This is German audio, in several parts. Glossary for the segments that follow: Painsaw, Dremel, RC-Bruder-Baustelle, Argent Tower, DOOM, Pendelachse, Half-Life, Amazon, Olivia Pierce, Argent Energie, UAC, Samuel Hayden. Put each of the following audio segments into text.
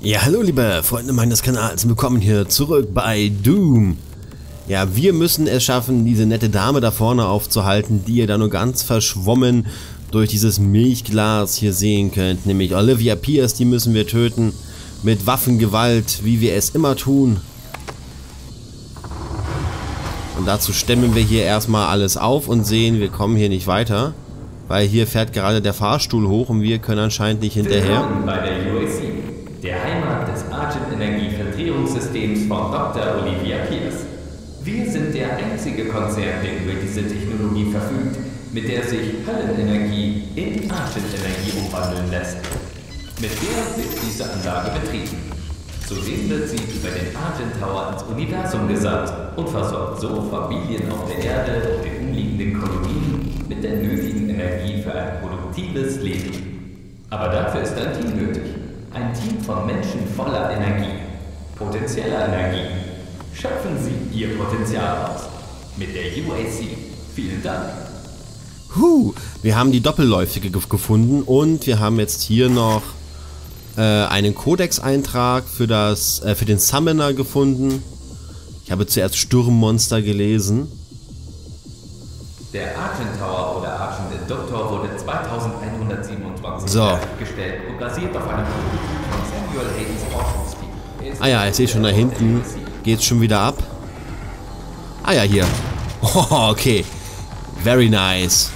Ja, hallo liebe Freunde meines Kanals, willkommen hier zurück bei Doom. Ja, wir müssen es schaffen, diese nette Dame da vorne aufzuhalten, die ihr da nur ganz verschwommen durch dieses Milchglas hier sehen könnt. Nämlich Olivia Pierce, die müssen wir töten mit Waffengewalt, wie wir es immer tun. Und dazu stemmen wir hier erstmal alles auf und sehen, wir kommen hier nicht weiter. Weil hier fährt gerade der Fahrstuhl hoch und wir können anscheinend nicht hinterher. Der Heimat des Argent-Energie-Vertretungssystems von Dr. Olivia Pierce. Wir sind der einzige Konzern, der über diese Technologie verfügt, mit der sich Höllenenergie in Argent-Energie umwandeln lässt. Mit der wird diese Anlage betrieben. Zudem wird sie über den Argent Tower ins Universum gesandt und versorgt so Familien auf der Erde und den umliegenden Kolonien mit der nötigen Energie für ein produktives Leben. Aber dafür ist ein Team nötig. Ein Team von Menschen voller Energie, potenzieller Energie. Schöpfen Sie Ihr Potenzial aus. Mit der UAC. Vielen Dank. Wir haben die Doppelläufige gefunden und wir haben jetzt hier noch einen Codex-Eintrag für den Summoner gefunden. Ich habe zuerst Sturmmonster gelesen. Der Argent Tower oder Argent Inductor wurde 2127 hergestellt und basiert auf einem Produkt von Samuel Haydens Forschungsteam. Ah ja, ich sehe schon da hinten. Geht's schon wieder ab? Ah ja, hier. Oh, okay. Very nice.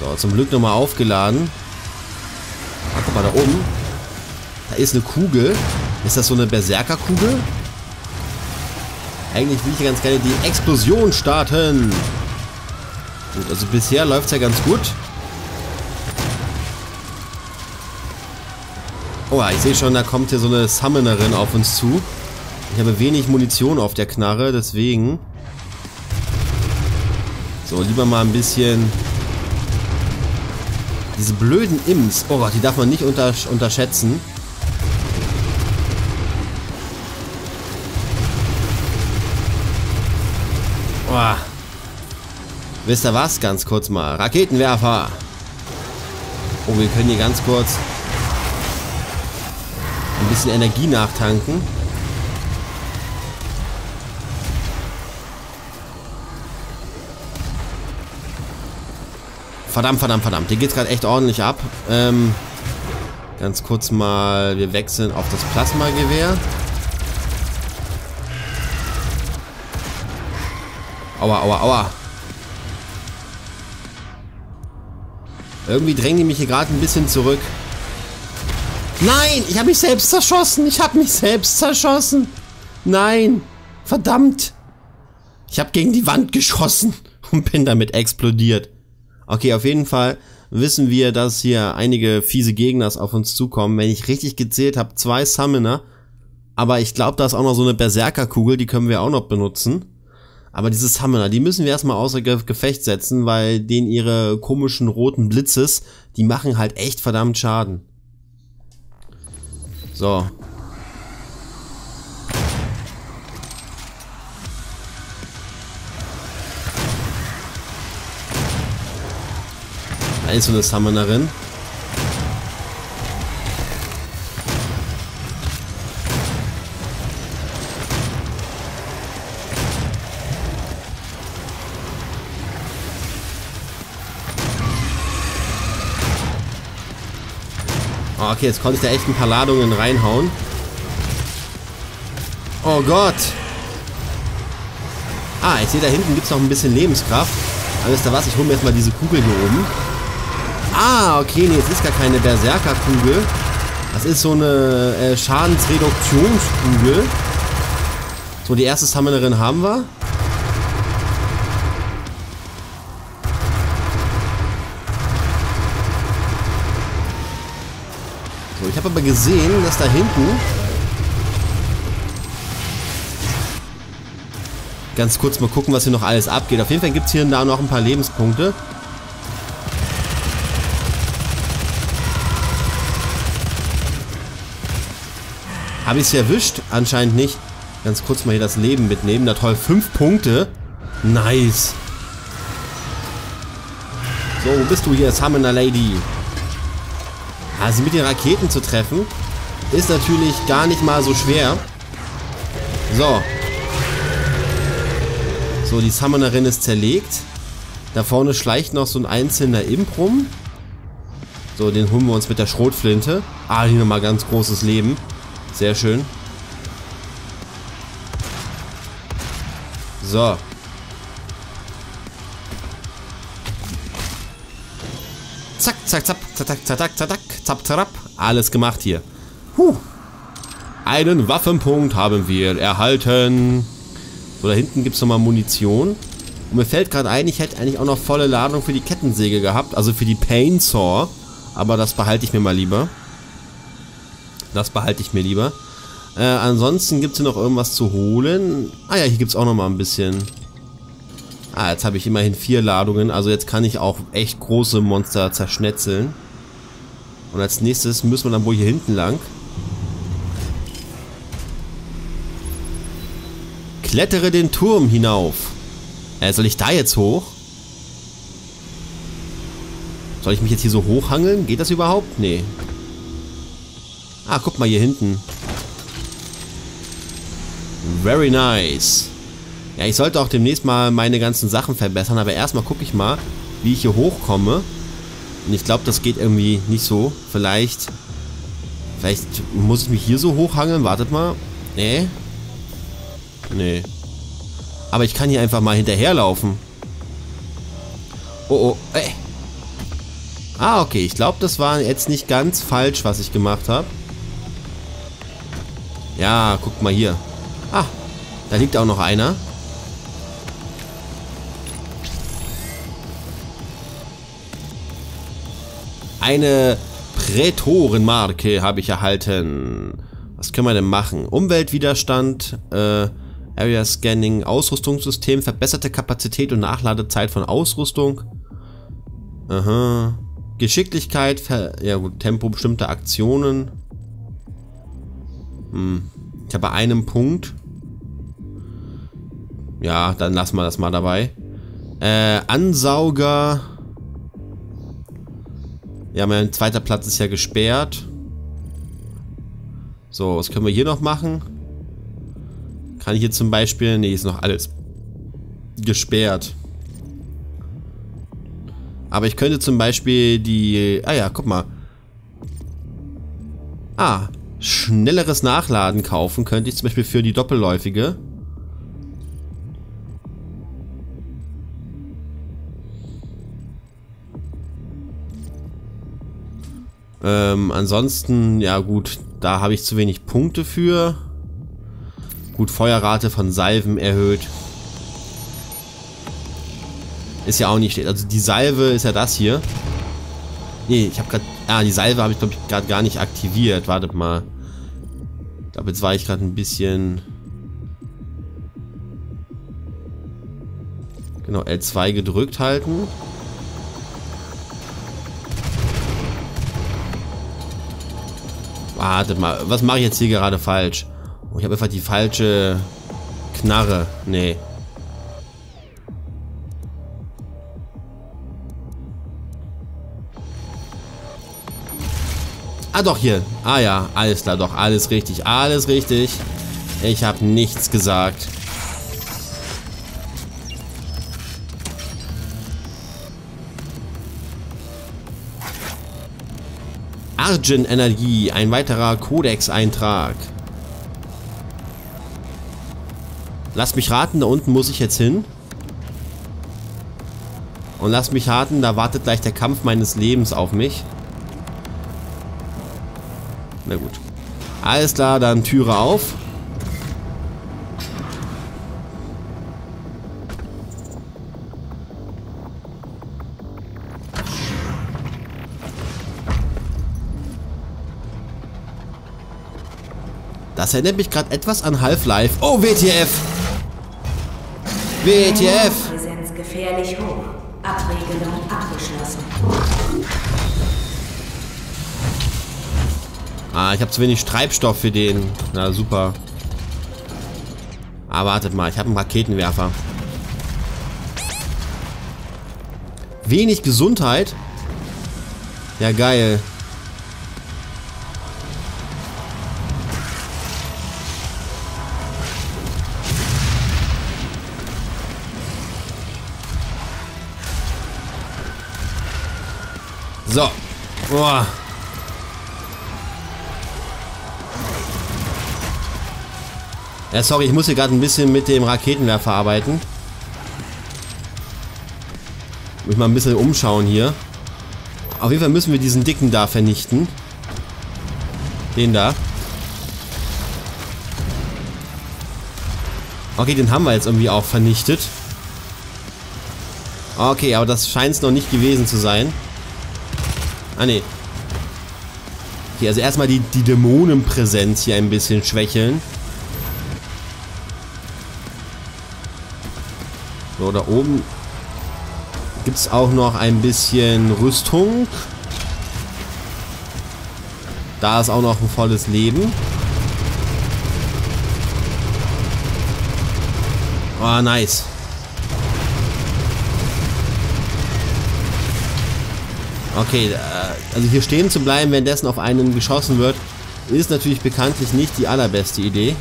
So, zum Glück nochmal aufgeladen. Ah, guck mal da oben. Da ist eine Kugel. Ist das so eine Berserkerkugel? Eigentlich will ich ganz gerne die Explosion starten. Gut, also bisher läuft es ja ganz gut. Oh ja, ich sehe schon, da kommt hier so eine Summonerin auf uns zu. Ich habe wenig Munition auf der Knarre, deswegen... So, lieber mal ein bisschen... Diese blöden Imps, oh Gott, die darf man nicht unterschätzen. Oh. Wisst ihr was? Ganz kurz mal. Raketenwerfer. Oh, wir können hier ganz kurz ein bisschen Energie nachtanken. Verdammt, verdammt, verdammt. Hier geht's gerade echt ordentlich ab. Ganz kurz mal. Wir wechseln auf das Plasmagewehr. Aua, aua, aua. Irgendwie drängen die mich hier gerade ein bisschen zurück. Nein, ich habe mich selbst zerschossen. Ich habe mich selbst zerschossen. Nein, verdammt. Ich habe gegen die Wand geschossen und bin damit explodiert. Okay, auf jeden Fall wissen wir, dass hier einige fiese Gegner auf uns zukommen. Wenn ich richtig gezählt habe, 2 Summoner. Aber ich glaube, da ist auch noch so eine Berserkerkugel, die können wir auch noch benutzen. Aber diese Summoner, die müssen wir erstmal außer Gefecht setzen, weil denen ihre komischen roten Blitzes, die machen halt echt verdammt Schaden. So. Da ist so eine Summonerin. Okay, jetzt konnte ich da echt ein paar Ladungen reinhauen. Oh Gott. Ah, ich sehe, da hinten gibt es noch ein bisschen Lebenskraft. Alles da was, ich hole mir jetzt mal diese Kugel hier oben. Ah, okay, nee, jetzt ist gar keine Berserkerkugel. Das ist so eine Schadensreduktionskugel. So, die erste Summonerin haben wir. Ich habe aber gesehen, dass da hinten ganz kurz mal gucken, was hier noch alles abgeht. Auf jeden Fall gibt es hier und da noch ein paar Lebenspunkte. Habe ich es erwischt? Anscheinend nicht. Ganz kurz mal hier das Leben mitnehmen. Na toll, 5 Punkte. Nice. So, wo bist du hier, Summoner Lady? Also mit den Raketen zu treffen, ist natürlich gar nicht mal so schwer. So. So, die Summonerin ist zerlegt. Da vorne schleicht noch so ein einzelner Imp rum. So, den holen wir uns mit der Schrotflinte. Ah, hier nochmal ganz großes Leben. Sehr schön. So. Zack, zack, zack, zack, zack, zack, zack, zack, zack, alles gemacht hier. Huh. Einen Waffenpunkt haben wir erhalten. So, da hinten gibt es nochmal Munition. Und mir fällt gerade ein, ich hätte eigentlich auch noch volle Ladung für die Kettensäge gehabt. Also für die Painsaw. Aber das behalte ich mir mal lieber. Das behalte ich mir lieber. Ansonsten gibt es hier noch irgendwas zu holen. Ah ja, hier gibt es auch noch mal ein bisschen. Ah, jetzt habe ich immerhin 4 Ladungen. Also jetzt kann ich auch echt große Monster zerschnetzeln. Und als nächstes müssen wir dann wohl hier hinten lang. Klettere den Turm hinauf. Soll ich da jetzt hoch? Soll ich mich jetzt hier so hochhangeln? Geht das überhaupt? Nee. Ah, guck mal hier hinten. Very nice. Ja, ich sollte auch demnächst mal meine ganzen Sachen verbessern, aber erstmal gucke ich mal, wie ich hier hochkomme. Und ich glaube, das geht irgendwie nicht so. Vielleicht muss ich mich hier so hochhangeln. Wartet mal. Nee. Nee. Aber ich kann hier einfach mal hinterherlaufen. Oh, oh. Ey. Ah, okay. Ich glaube, das war jetzt nicht ganz falsch, was ich gemacht habe. Ja, guck mal hier. Ah, da liegt auch noch einer. Eine Prätorenmarke habe ich erhalten. Was können wir denn machen? Umweltwiderstand, Area Scanning, Ausrüstungssystem, verbesserte Kapazität und Nachladezeit von Ausrüstung. Aha. Geschicklichkeit, ja gut, Tempo bestimmter Aktionen. Hm. Ich habe einen Punkt. Ja, dann lassen wir das mal dabei. Ansauger. Ja, mein zweiter Platz ist ja gesperrt. So, was können wir hier noch machen? Kann ich hier zum Beispiel... Ne, ist noch alles gesperrt. Aber ich könnte zum Beispiel die... Ah ja, guck mal. Ah, schnelleres Nachladen kaufen könnte ich zum Beispiel für die Doppelläufige. Ansonsten, ja gut, da habe ich zu wenig Punkte für. Gut, Feuerrate von Salven erhöht. Ist ja auch nicht schlecht. Also die Salve ist ja das hier. Nee, ich habe gerade... Ah, die Salve habe ich, glaube ich, gerade gar nicht aktiviert. Wartet mal. Ich glaube, jetzt war ich gerade ein bisschen... Genau, L2 gedrückt halten. Wartet mal. Was mache ich jetzt hier gerade falsch? Ich habe einfach die falsche Knarre. Nee. Ah, doch, hier. Ah ja, alles klar, doch, alles richtig. Alles richtig. Ich habe nichts gesagt. Argent Energie. Ein weiterer Codex-Eintrag. Lass mich raten, da unten muss ich jetzt hin. Und lass mich raten, da wartet gleich der Kampf meines Lebens auf mich. Na gut. Alles klar, dann Türe auf. Das erinnert mich gerade etwas an Half-Life. Oh, WTF! WTF! Präsenz gefährlich hoch. Abregelung abgeschlossen. Ah, ich habe zu wenig Treibstoff für den. Na super. Ah, wartet mal, ich habe einen Raketenwerfer. Wenig Gesundheit? Ja, geil. So. Boah. Ja, sorry, ich muss hier gerade ein bisschen mit dem Raketenwerfer arbeiten. Muss mal ein bisschen umschauen hier. Auf jeden Fall müssen wir diesen Dicken da vernichten. Den da. Okay, den haben wir jetzt irgendwie auch vernichtet. Okay, aber das scheint es noch nicht gewesen zu sein. Ah, ne. Okay, also erstmal die Dämonenpräsenz hier ein bisschen schwächeln. So, da oben gibt es auch noch ein bisschen Rüstung. Da ist auch noch ein volles Leben. Ah, nice. Okay, also hier stehen zu bleiben, währenddessen auf einen geschossen wird, ist natürlich bekanntlich nicht die allerbeste Idee.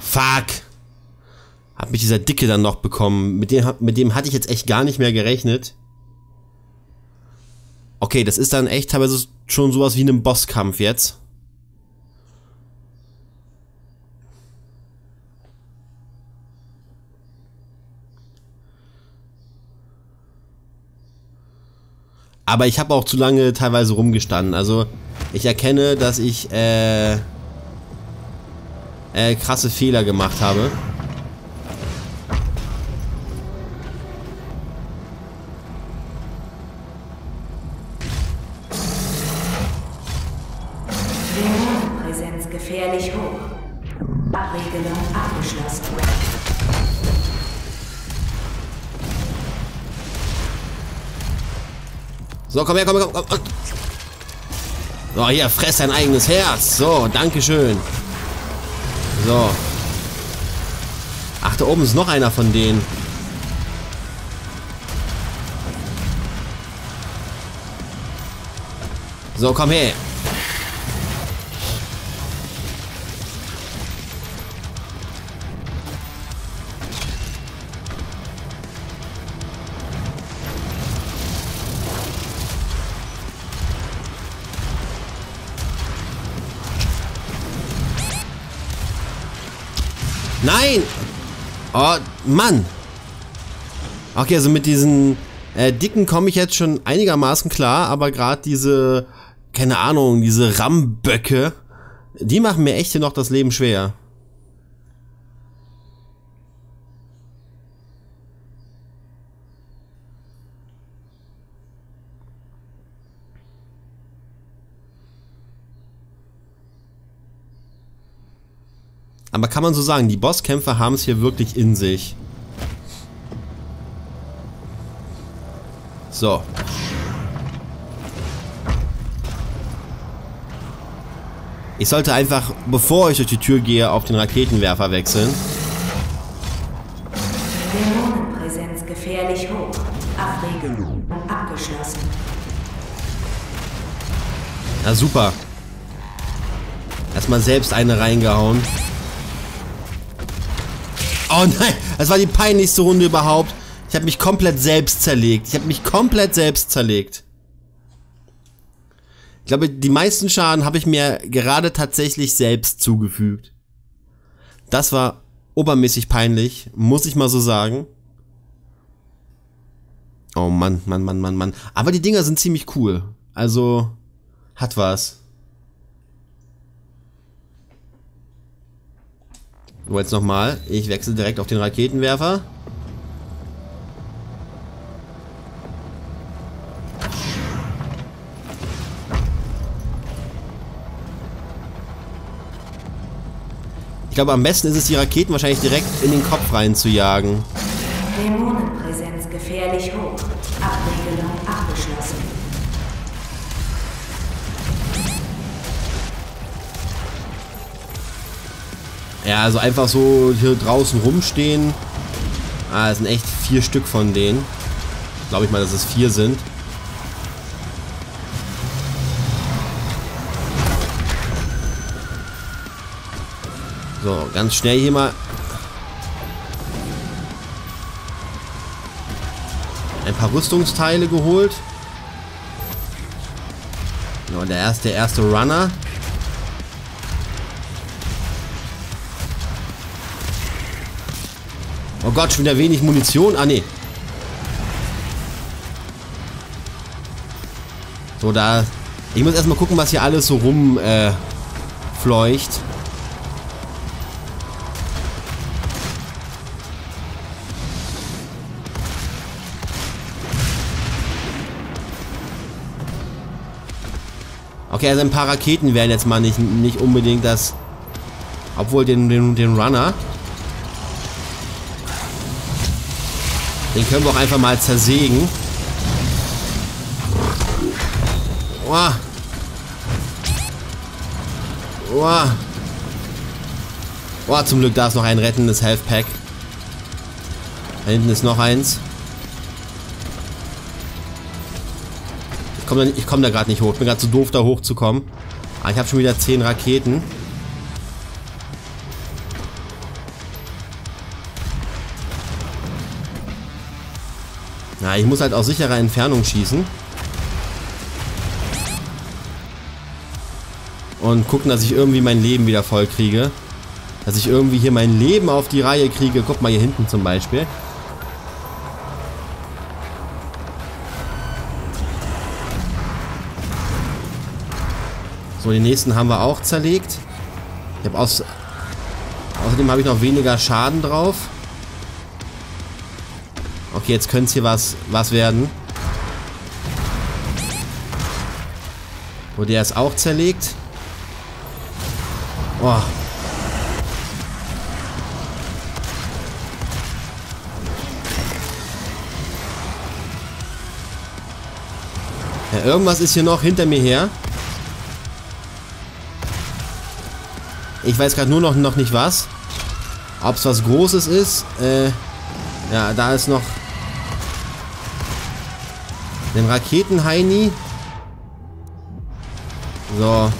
Fuck! Hat mich dieser Dicke dann noch bekommen. Mit dem hatte ich jetzt echt gar nicht mehr gerechnet. Okay, das ist dann echt teilweise schon sowas wie einen Bosskampf jetzt. Aber ich habe auch zu lange teilweise rumgestanden. Also ich erkenne, dass ich krasse Fehler gemacht habe. Dämonenpräsenz gefährlich hoch. Abregelung abgeschlossen. So, komm her, komm her, komm her. So, hier, fress dein eigenes Herz. So, dankeschön. So. Ach, da oben ist noch einer von denen. So, komm her. Nein! Oh, Mann! Okay, also mit diesen Dicken komme ich jetzt schon einigermaßen klar, aber gerade diese, keine Ahnung, diese Rammböcke, die machen mir echt hier noch das Leben schwer. Aber kann man so sagen, die Bosskämpfer haben es hier wirklich in sich. So. Ich sollte einfach, bevor ich durch die Tür gehe, auf den Raketenwerfer wechseln. Dämonenpräsenz gefährlich hoch. Abregelung abgeschlossen. Na super. Erstmal selbst eine reingehauen. Oh nein, das war die peinlichste Runde überhaupt. Ich habe mich komplett selbst zerlegt. Ich glaube, die meisten Schaden habe ich mir gerade tatsächlich selbst zugefügt. Das war obermäßig peinlich, muss ich mal so sagen. Oh Mann, Mann, Mann, Mann, Mann. Aber die Dinger sind ziemlich cool. Also, hat was. So, jetzt nochmal. Ich wechsle direkt auf den Raketenwerfer. Ich glaube, am besten ist es, die Raketen wahrscheinlich direkt in den Kopf reinzujagen. Dämonenpräsenz gefährlich hoch. Abregelung abgeschlossen. Ja, also einfach so hier draußen rumstehen. Ah, es sind echt 4 Stück von denen. Glaube ich mal, dass es 4 sind. So, ganz schnell hier mal ein paar Rüstungsteile geholt. So, der erste Runner. Oh Gott, schon wieder wenig Munition. Ah, nee. So, da... Ich muss erstmal gucken, was hier alles so rumfleucht. Okay, also ein paar Raketen wären jetzt mal nicht unbedingt das... Obwohl den Runner... Den können wir auch einfach mal zersägen. Oha. Oha. Oha, zum Glück, da ist noch ein rettendes Health Pack. Da hinten ist noch eins. Ich komm da gerade nicht hoch. Ich bin gerade zu doof, da hochzukommen. Ah, ich habe schon wieder 10 Raketen. Na, ich muss halt aus sicherer Entfernung schießen. Und gucken, dass ich irgendwie mein Leben wieder voll kriege. Dass ich irgendwie hier mein Leben auf die Reihe kriege. Guck mal hier hinten zum Beispiel. So, den nächsten haben wir auch zerlegt. Ich habe außerdem habe ich noch weniger Schaden drauf. Okay, jetzt könnte es hier was werden. So, der ist auch zerlegt. Oh. Ja, irgendwas ist hier noch hinter mir her. Ich weiß gerade nur noch nicht was. Ob es was Großes ist. Ja, da ist noch ein Raketenheini. So.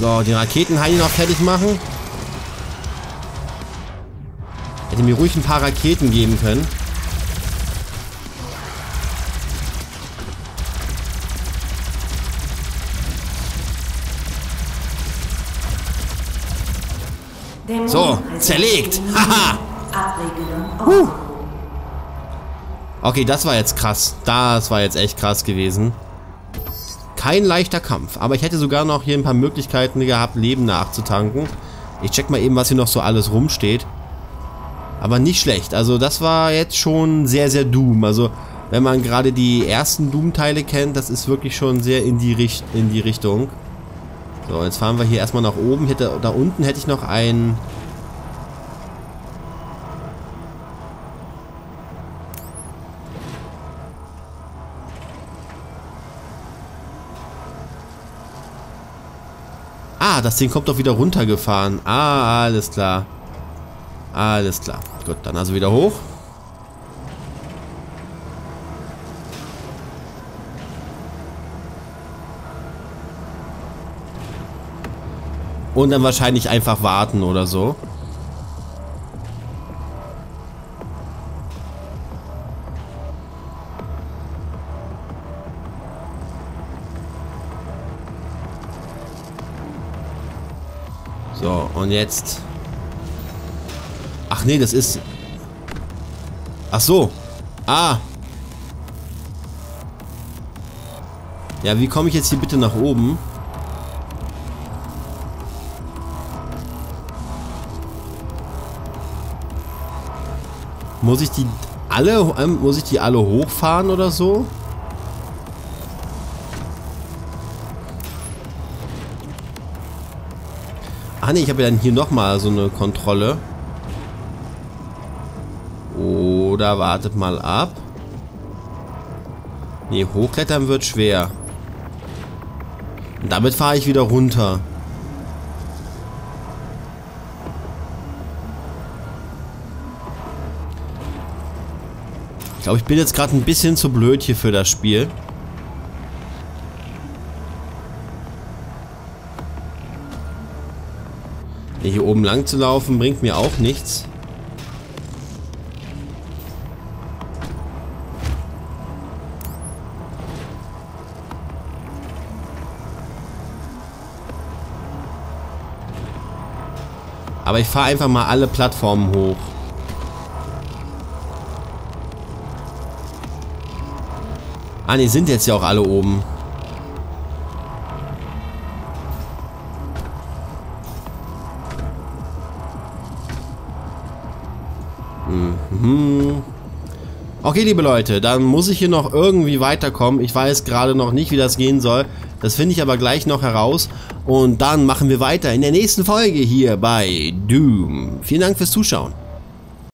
So, den Raketenheini noch fertig machen. Hätte mir ruhig ein paar Raketen geben können. So, zerlegt. Haha. Okay, das war jetzt krass. Das war jetzt echt krass gewesen. Kein leichter Kampf. Aber ich hätte sogar noch hier ein paar Möglichkeiten gehabt, Leben nachzutanken. Ich check mal eben, was hier noch so alles rumsteht. Aber nicht schlecht. Also das war jetzt schon sehr, sehr Doom. Also wenn man gerade die ersten Doom-Teile kennt, das ist wirklich schon sehr in die Richtung. So, jetzt fahren wir hier erstmal nach oben. Da unten hätte ich noch einen... Ah, das Ding kommt doch wieder runtergefahren. Ah, alles klar. Alles klar. Gut, dann also wieder hoch. Und dann wahrscheinlich einfach warten oder so. So, und jetzt... Ach nee, das ist... Ach so. Ah. Ja, wie komme ich jetzt hier bitte nach oben? Muss ich die alle hochfahren oder so? Ah ne, ich habe ja dann hier nochmal so eine Kontrolle. Oder wartet mal ab. Ne, hochklettern wird schwer. Und damit fahre ich wieder runter. Ich glaube, ich bin jetzt gerade ein bisschen zu blöd hier für das Spiel. Hier oben lang zu laufen, bringt mir auch nichts. Aber ich fahre einfach mal alle Plattformen hoch. Ah, ne, sind jetzt ja auch alle oben. Okay, liebe Leute, dann muss ich hier noch irgendwie weiterkommen. Ich weiß gerade noch nicht, wie das gehen soll. Das finde ich aber gleich noch heraus. Und dann machen wir weiter in der nächsten Folge hier bei Doom. Vielen Dank fürs Zuschauen.